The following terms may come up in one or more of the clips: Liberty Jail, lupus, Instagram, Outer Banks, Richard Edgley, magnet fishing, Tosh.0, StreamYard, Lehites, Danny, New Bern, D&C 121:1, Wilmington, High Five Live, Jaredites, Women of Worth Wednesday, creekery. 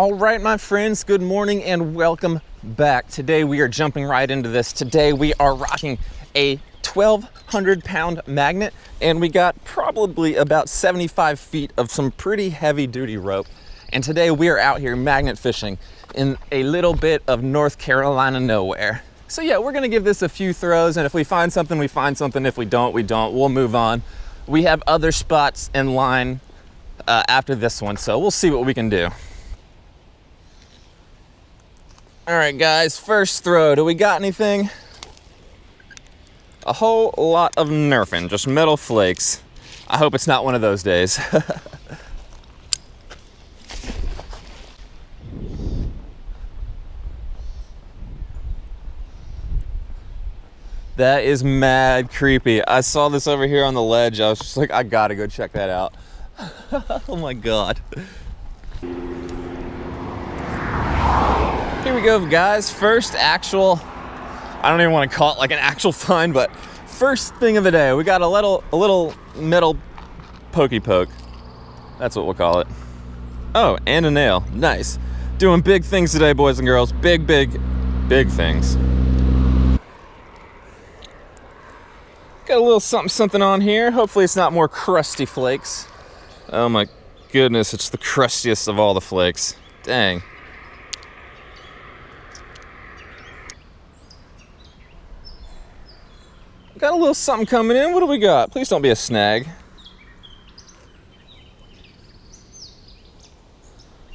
All right, my friends, good morning and welcome back. Today we are jumping right into this. Today we are rocking a 1,200 pound magnet, and we got probably about 75 feet of some pretty heavy duty rope. And today we are out here magnet fishing in a little bit of North Carolina nowhere. So yeah, we're gonna give this a few throws, and if we find something, we find something. If we don't, we don't. We'll move on. We have other spots in line after this one, so we'll see what we can do. All right, guys, first throw. Do we got anything? A whole lot of nerfing, just metal flakes. I hope it's not one of those days. That is mad creepy. I saw this over here on the ledge. I was just like, I gotta go check that out. Oh my God. Here we go, guys. First actual, I don't even want to call it like an actual find, but first thing of the day. We got a little metal pokey poke. That's what we'll call it. Oh, and a nail. Nice. Doing big things today, boys and girls. Big, big, big things. Got a little something, something on here. Hopefully it's not more crusty flakes. Oh my goodness, it's the crustiest of all the flakes. Dang. Got a little something coming in. What do we got? Please don't be a snag.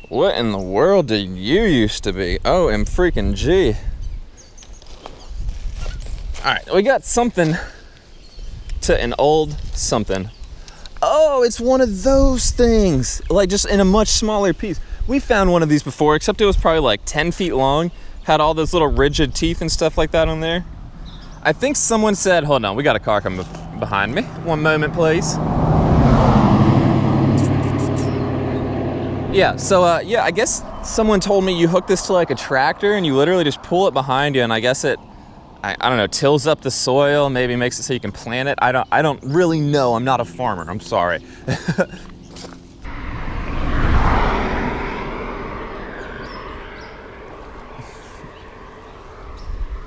What in the world did you used to be? Oh, and freaking G. All right, we got something to an old something. Oh, it's one of those things, like just in a much smaller piece. We found one of these before, except it was probably like 10 feet long, had all those little rigid teeth and stuff like that on there. I think someone said, hold on, we got a car coming behind me. One moment, please. Yeah, so yeah, I guess someone told me you hook this to like a tractor and you literally just pull it behind you, and I guess it, I don't know, tills up the soil, maybe makes it so you can plant it. I don't really know. I'm not a farmer. I'm sorry.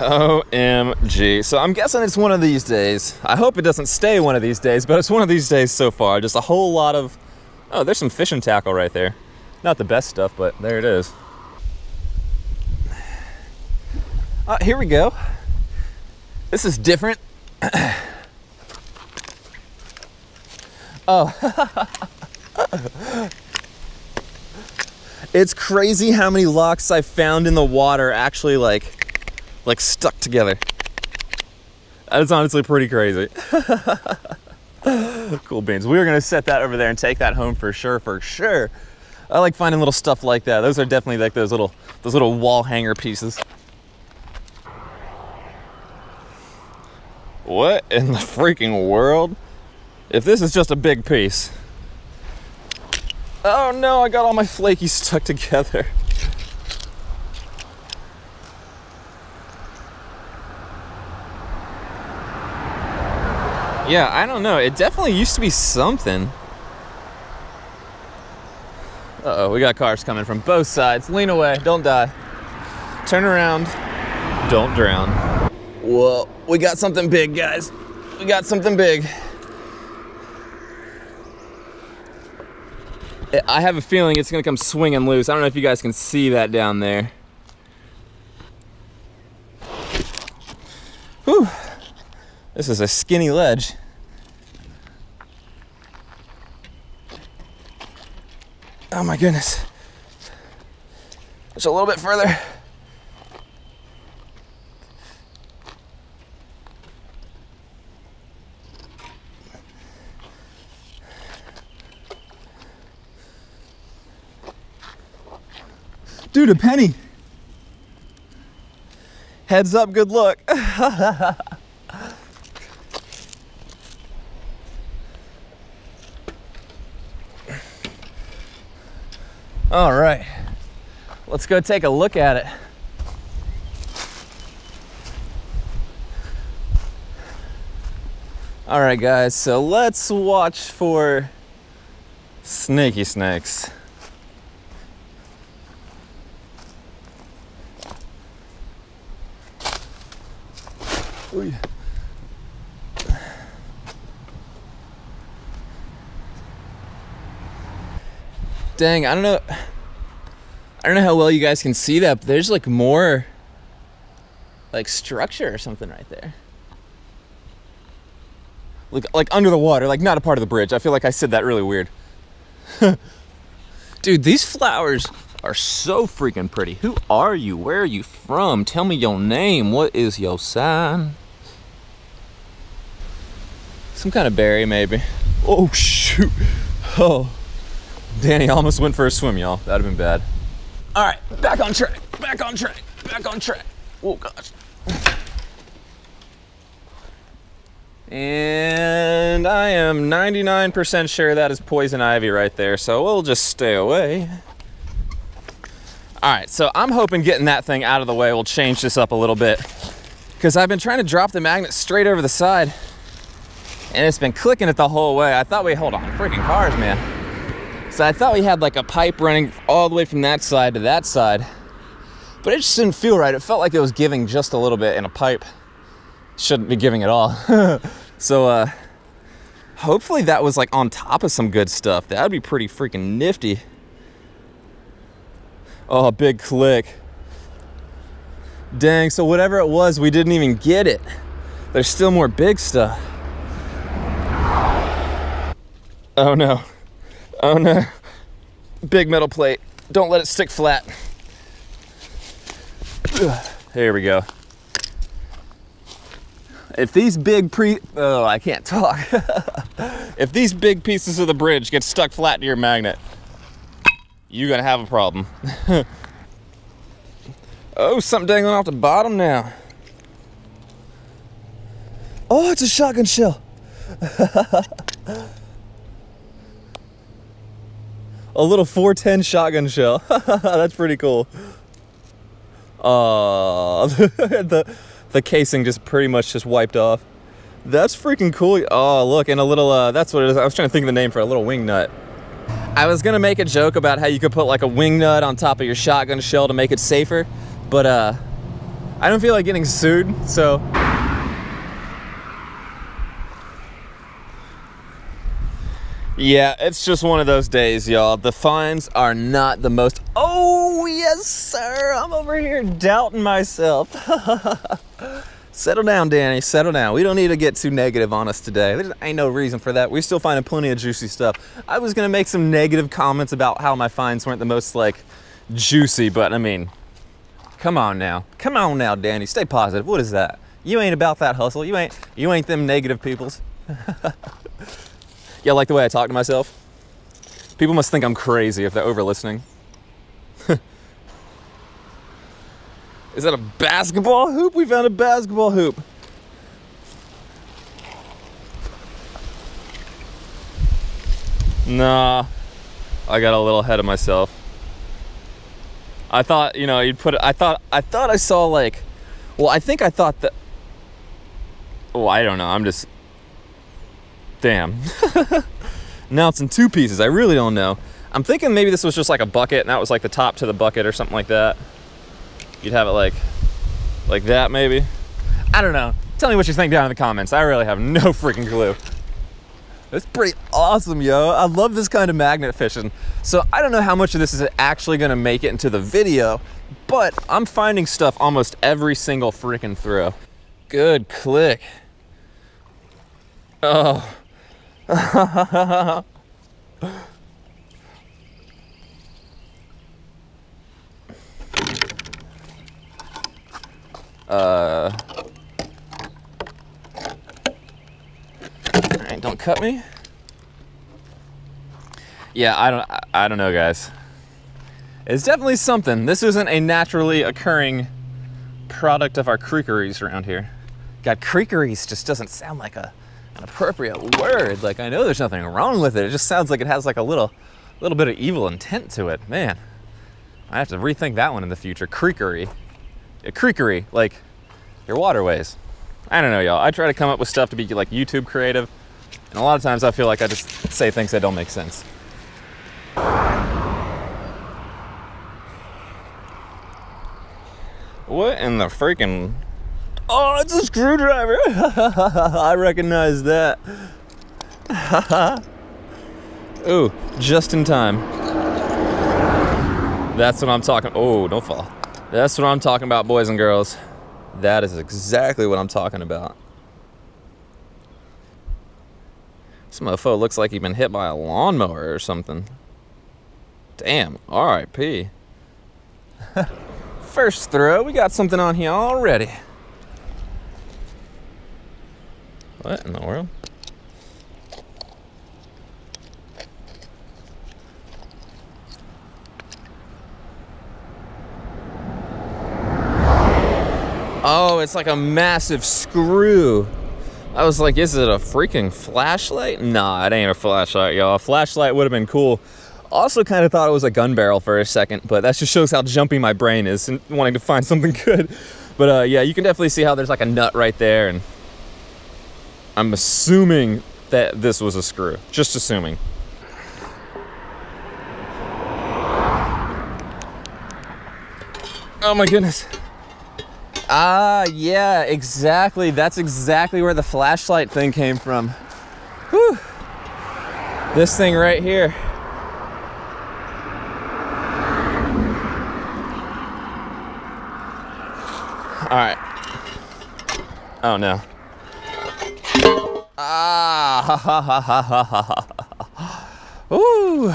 OMG. So I'm guessing it's one of these days. I hope it doesn't stay one of these days, but it's one of these days so far. Just a whole lot of, oh, there's some fishing tackle right there. Not the best stuff, but there it is. Here we go. This is different. Oh. It's crazy how many locks I found in the water actually like stuck together. That is honestly pretty crazy. Cool beans. We are gonna set that over there and take that home for sure, for sure. I like finding little stuff like that. Those are definitely like those little wall hanger pieces. What in the freaking world? If this is just a big piece. Oh no, I got all my flakies stuck together. Yeah, I don't know. It definitely used to be something. Uh-oh, we got cars coming from both sides. Lean away, don't die. Turn around, don't drown. Whoa, we got something big, guys. We got something big. I have a feeling it's gonna come swinging loose. I don't know if you guys can see that down there. Whew, this is a skinny ledge. Oh my goodness. Just a little bit further. Dude, a penny. Heads up, good luck. All right, let's go take a look at it. All right, guys, so let's watch for snaky snakes. Ui. Dang, I don't know how well you guys can see that, but there's like more like structure or something right there. Like under the water, like not a part of the bridge. I feel like I said that really weird. Dude, these flowers are so freaking pretty. Who are you? Where are you from? Tell me your name. What is your sign? Some kind of berry, maybe. Oh, shoot. Oh, Danny almost went for a swim, y'all. That'd have been bad. All right, back on track, back on track, back on track. Oh, gosh. And I am 99% sure that is poison ivy right there, so we'll just stay away. All right, so I'm hoping getting that thing out of the way will change this up a little bit, because I've been trying to drop the magnet straight over the side and it's been clicking it the whole way. I thought we, hold on, freaking cars, man. So I thought we had like a pipe running all the way from that side to that side, but it just didn't feel right. It felt like it was giving just a little bit and a pipe shouldn't be giving at all. So hopefully that was like on top of some good stuff. That would be pretty freaking nifty. Oh, big click. Dang, so whatever it was, we didn't even get it. There's still more big stuff. Oh no. Oh no. Big metal plate. Don't let it stick flat. Ugh. Here we go. If these big I can't talk. If these big pieces of the bridge get stuck flat to your magnet, you're gonna have a problem. Oh, something dangling off the bottom now. Oh, it's a shotgun shell. A little 410 shotgun shell. That's pretty cool. The casing just pretty much just wiped off. That's freaking cool. Oh, look, and a little, that's what it is. I was trying to think of the name for a little wing nut. I was gonna make a joke about how you could put like a wing nut on top of your shotgun shell to make it safer, but I don't feel like getting sued, so. Yeah, it's just one of those days, y'all. The fines are not the most, oh yes sir, I'm over here doubting myself. Settle down, Danny, settle down. We don't need to get too negative on us today. There ain't no reason for that. We're still finding plenty of juicy stuff. I was gonna make some negative comments about how my finds weren't the most like juicy, but I mean, come on now. Come on now, Danny, stay positive. What is that? You ain't about that hustle. You ain't them negative peoples. Yeah, like the way I talk to myself. People must think I'm crazy if they're over listening. Is that a basketball hoop? We found a basketball hoop. Nah, I got a little ahead of myself. I thought, you know, you'd put it, I thought I saw like, well, I think I thought that, oh, I don't know. I'm just, damn. Now it's in two pieces. I really don't know. I'm thinking maybe this was just like a bucket and that was like the top to the bucket or something like that. You'd have it like that maybe. I don't know. Tell me what you think down in the comments. I really have no freaking clue. That's pretty awesome, yo. I love this kind of magnet fishing. So I don't know how much of this is actually gonna make it into the video, but I'm finding stuff almost every single freaking throw. Good click. Oh. Alright, don't cut me. Yeah, I don't know, guys. It's definitely something. This isn't a naturally occurring product of our creekeries around here. God, creekeries just doesn't sound like an appropriate word. Like, I know there's nothing wrong with it. It just sounds like it has like a little bit of evil intent to it. Man, I have to rethink that one in the future. Creekery. A creekery, like your waterways. I don't know, y'all. I try to come up with stuff to be like YouTube creative, and a lot of times I feel like I just say things that don't make sense. What in the freaking Oh, it's a screwdriver. I recognize that. Ooh, just in time. That's what I'm talking. Oh, don't fall. That's what I'm talking about, boys and girls. That is exactly what I'm talking about. This mofo looks like he's been hit by a lawnmower or something. Damn, R.I.P. First throw, we got something on here already. What in the world? Oh, it's like a massive screw. I was like, is it a freaking flashlight? Nah, it ain't a flashlight, y'all. A flashlight would have been cool. Also kind of thought it was a gun barrel for a second, but that just shows how jumpy my brain is and wanting to find something good. But yeah, you can definitely see how there's like a nut right there, and I'm assuming that this was a screw. Just assuming. Oh my goodness. Ah, yeah, exactly. That's exactly where the flashlight thing came from. Whew. This thing right here. All right. Oh, no. Ah, ha, ha, ha, ha, ha, ha. Ooh,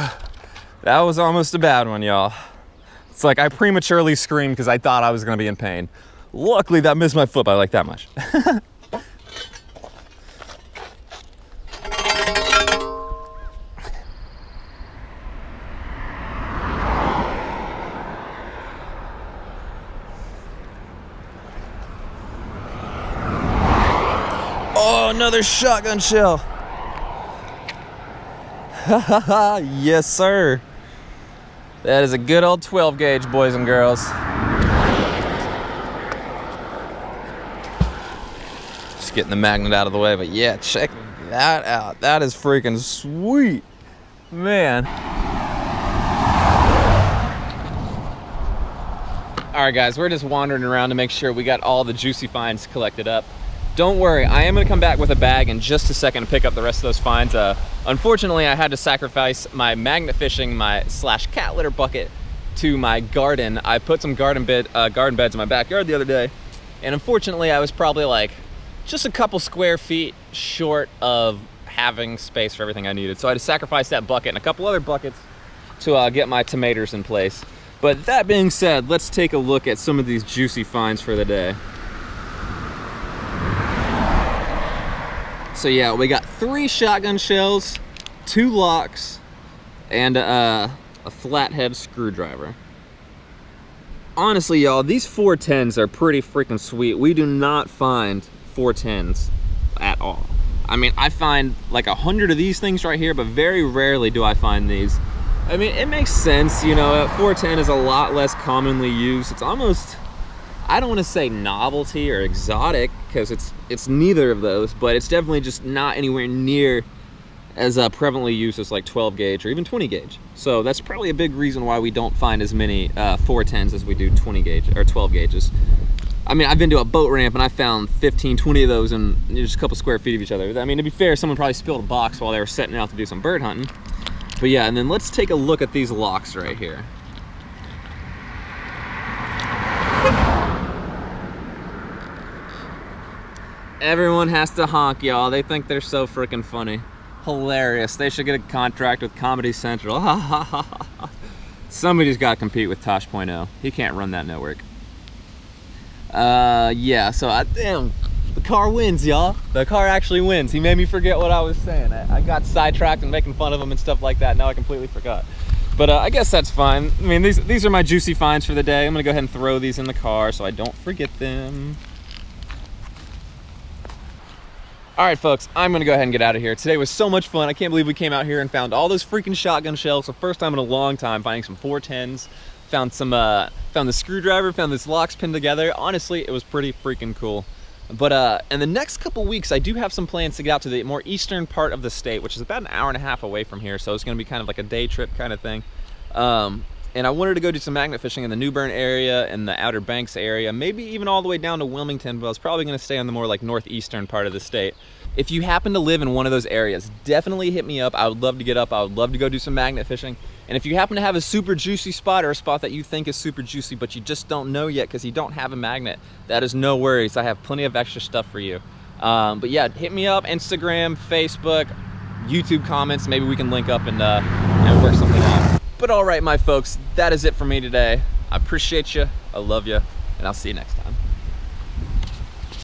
that was almost a bad one, y'all. It's like I prematurely screamed because I thought I was going to be in pain. Luckily, that missed my foot by like that much. Oh, another shotgun shell. Yes, sir. That is a good old 12 gauge, boys and girls. Getting the magnet out of the way, but yeah, check that out. That is freaking sweet, man. All right, guys, we're just wandering around to make sure we got all the juicy finds collected up. Don't worry, I am gonna come back with a bag in just a second to pick up the rest of those finds. Unfortunately, I had to sacrifice my magnet fishing, my slash cat litter bucket, to my garden. I put some garden beds in my backyard the other day, and unfortunately, I was probably like just a couple square feet short of having space for everything I needed. So I had to sacrifice that bucket and a couple other buckets to get my tomatoes in place. But that being said, let's take a look at some of these juicy finds for the day. So yeah, we got 3 shotgun shells, 2 locks, and a flathead screwdriver. Honestly, y'all, these 410s are pretty freaking sweet. We do not find 410s at all. I mean, I find like 100 of these things right here, but very rarely do I find these. I mean, it makes sense, you know, 410 is a lot less commonly used. It's almost, I don't want to say novelty or exotic, because it's neither of those, but it's definitely just not anywhere near as prevalently used as like 12 gauge or even 20 gauge. So that's probably a big reason why we don't find as many 410s as we do 20 gauge or 12 gauges. I mean, I've been to a boat ramp and I found 15, 20 of those in just a couple square feet of each other. I mean, to be fair, someone probably spilled a box while they were setting out to do some bird hunting. But yeah, and then let's take a look at these locks right here. Everyone has to honk, y'all. They think they're so freaking funny. Hilarious. They should get a contract with Comedy Central. Somebody's got to compete with Tosh.0. He can't run that network. Yeah, so damn, the car wins, y'all. The car actually wins. He made me forget what I was saying. I got sidetracked and making fun of him and stuff like that. Now I completely forgot. But I guess that's fine. I mean, these are my juicy finds for the day. I'm gonna go ahead and throw these in the car so I don't forget them. All right, folks, I'm gonna go ahead and get out of here. Today was so much fun. I can't believe we came out here and found all those freaking shotgun shells. The first time in a long time finding some 410s. Found some, found the screwdriver, found this locks pinned together. Honestly, it was pretty freaking cool. But in the next couple weeks, I do have some plans to get out to the more eastern part of the state, which is about 1.5 hours away from here. So it's gonna be kind of like a day trip kind of thing. And I wanted to go do some magnet fishing in the New Bern area and the Outer Banks area, maybe even all the way down to Wilmington, but I was probably gonna stay on the more like northeastern part of the state. If you happen to live in one of those areas, definitely hit me up. I would love to get up. I would love to go do some magnet fishing. And if you happen to have a super juicy spot or a spot that you think is super juicy, but you just don't know yet because you don't have a magnet, that is no worries. I have plenty of extra stuff for you. But yeah, hit me up, Instagram, Facebook, YouTube comments. Maybe we can link up and work something out. But all right, my folks, that is it for me today. I appreciate you. I love you. And I'll see you next time.